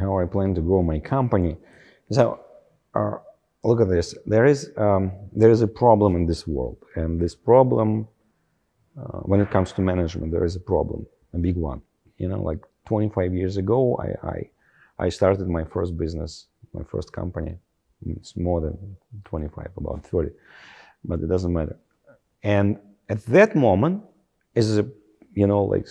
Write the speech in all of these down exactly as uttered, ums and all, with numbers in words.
how I plan to grow my company. So uh, look at this. There is, um, there is a problem in this world. And this problem, uh, when it comes to management, there is a problem, a big one. You know, like twenty-five years ago, I, I, I started my first business, my first company. It's more than twenty-five, about thirty, but it doesn't matter. And at that moment, as a, you know, like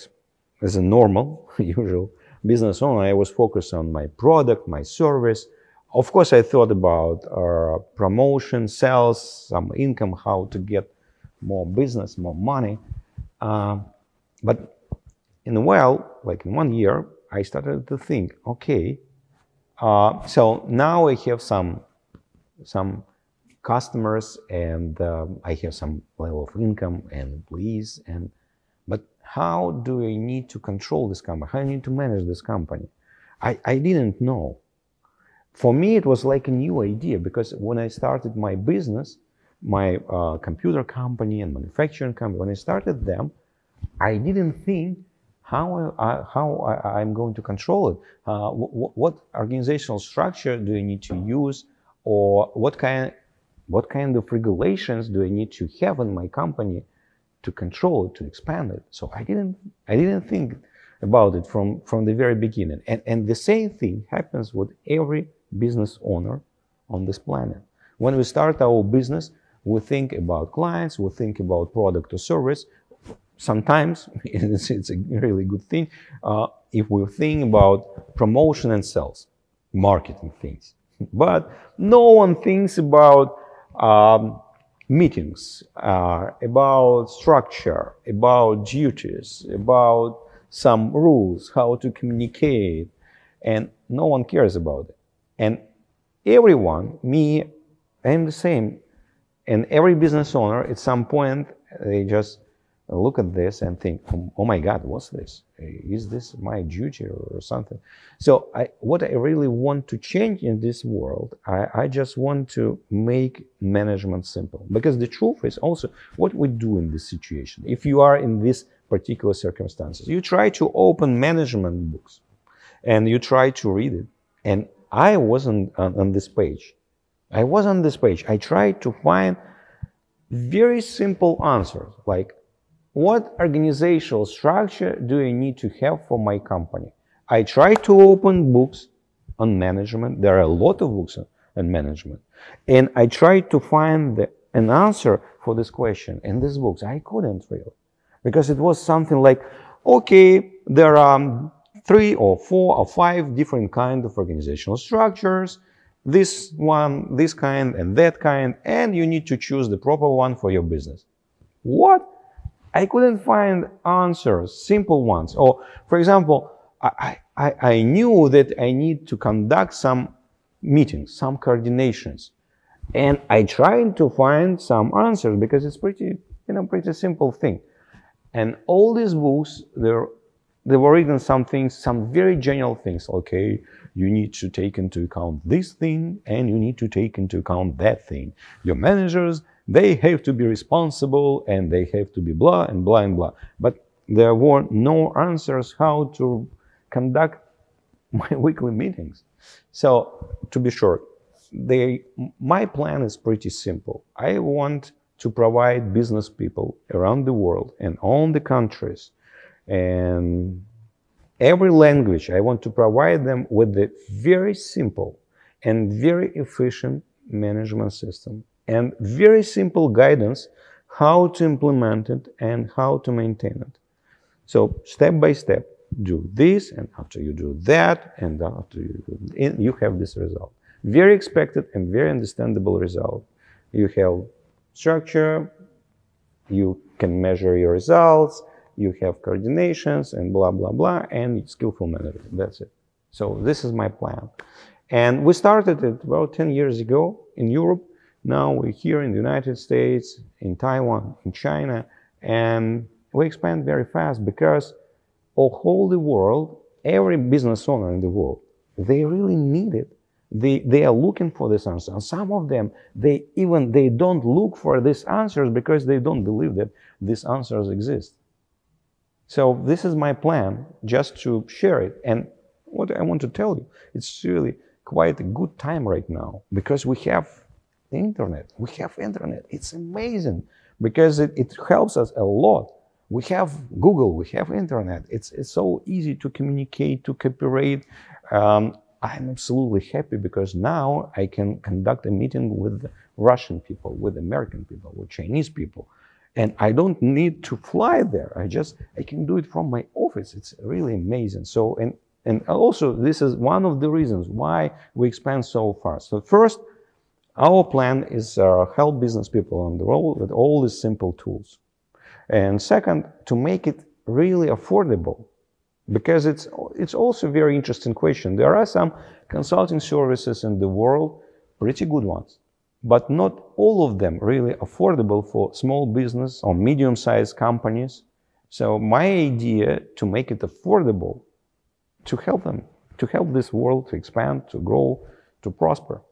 as a normal, usual business owner, I was focused on my product, my service. Of course, I thought about uh, promotion, sales, some income, how to get more business, more money. Uh, but in a while, like in one year, I started to think, okay, uh, so now I have some, some customers and um, I have some level of income and employees, and, but how do I need to control this company? How do I need to manage this company? I, I didn't know. For me, it was like a new idea, because when I started my business, my uh, computer company and manufacturing company, when I started them, I didn't think how, I, how I, I'm going to control it. Uh, wh what organizational structure do I need to use, or what kind, what kind of regulations do I need to have in my company to control it, to expand it? So I didn't, I didn't think about it from, from the very beginning. And, and the same thing happens with every business owner on this planet. When we start our business, we think about clients, we think about product or service. Sometimes it's, it's a really good thing uh, if we think about promotion and sales, marketing things. But no one thinks about um, meetings, uh, about structure, about duties, about some rules, how to communicate, and no one cares about it. And everyone, me, I'm the same, and every business owner at some point, they just look at this and think, oh my God, what's this? Is this my duty or something? So I, what I really want to change in this world, I, I just want to make management simple. Because the truth is also what we do in this situation. If you are in these particular circumstances, you try to open management books and you try to read it. And I wasn't on, on this page. I was on this page. I tried to find very simple answers, like, what organizational structure do I need to have for my company? I try to open books on management. There are a lot of books on management. And I try to find the, an answer for this question in these books. I couldn't really, because it was something like, okay, there are three or four or five different kinds of organizational structures, this one, this kind, and that kind, and you need to choose the proper one for your business. What? I couldn't find answers, simple ones. Or, for example, I, I, I knew that I need to conduct some meetings, some coordinations. And I tried to find some answers because it's pretty, you know, pretty simple thing. And all these books, there, they were written some things, some very general things. Okay, you need to take into account this thing and you need to take into account that thing. Your managers, they have to be responsible and they have to be blah and blah and blah. But there were no answers how to conduct my weekly meetings. So, to be short, they, my plan is pretty simple. I want to provide business people around the world and all the countries and every language. I want to provide them with a very simple and very efficient management system, and very simple guidance how to implement it and how to maintain it. So step by step, do this, and after you do that, and after you do it, you have this result. Very expected and very understandable result. You have structure, you can measure your results, you have coordinations, and blah, blah, blah, and skillful management, that's it. So this is my plan. And we started it about ten years ago in Europe. Now we're here in the United States, in Taiwan, in China, and we expand very fast because all whole the world, every business owner in the world, they really need it. They, they are looking for this answer. And some of them, they even they don't look for these answers because they don't believe that these answers exist. So this is my plan, just to share it. And what I want to tell you, it's really quite a good time right now, because we have the internet. We have internet. It's amazing, because it, it helps us a lot. We have Google, we have internet. It's, it's so easy to communicate, to cooperate. Um, I'm absolutely happy because now I can conduct a meeting with Russian people, with American people, with Chinese people. And I don't need to fly there. I just, I can do it from my office. It's really amazing. So, and, and also this is one of the reasons why we expand so fast. So first, our plan is uh, help business people on the road with all these simple tools. And second, to make it really affordable, because it's, it's also a very interesting question. There are some consulting services in the world, pretty good ones, but not all of them really affordable for small business or medium-sized companies. So my idea to make it affordable, to help them, to help this world to expand, to grow, to prosper.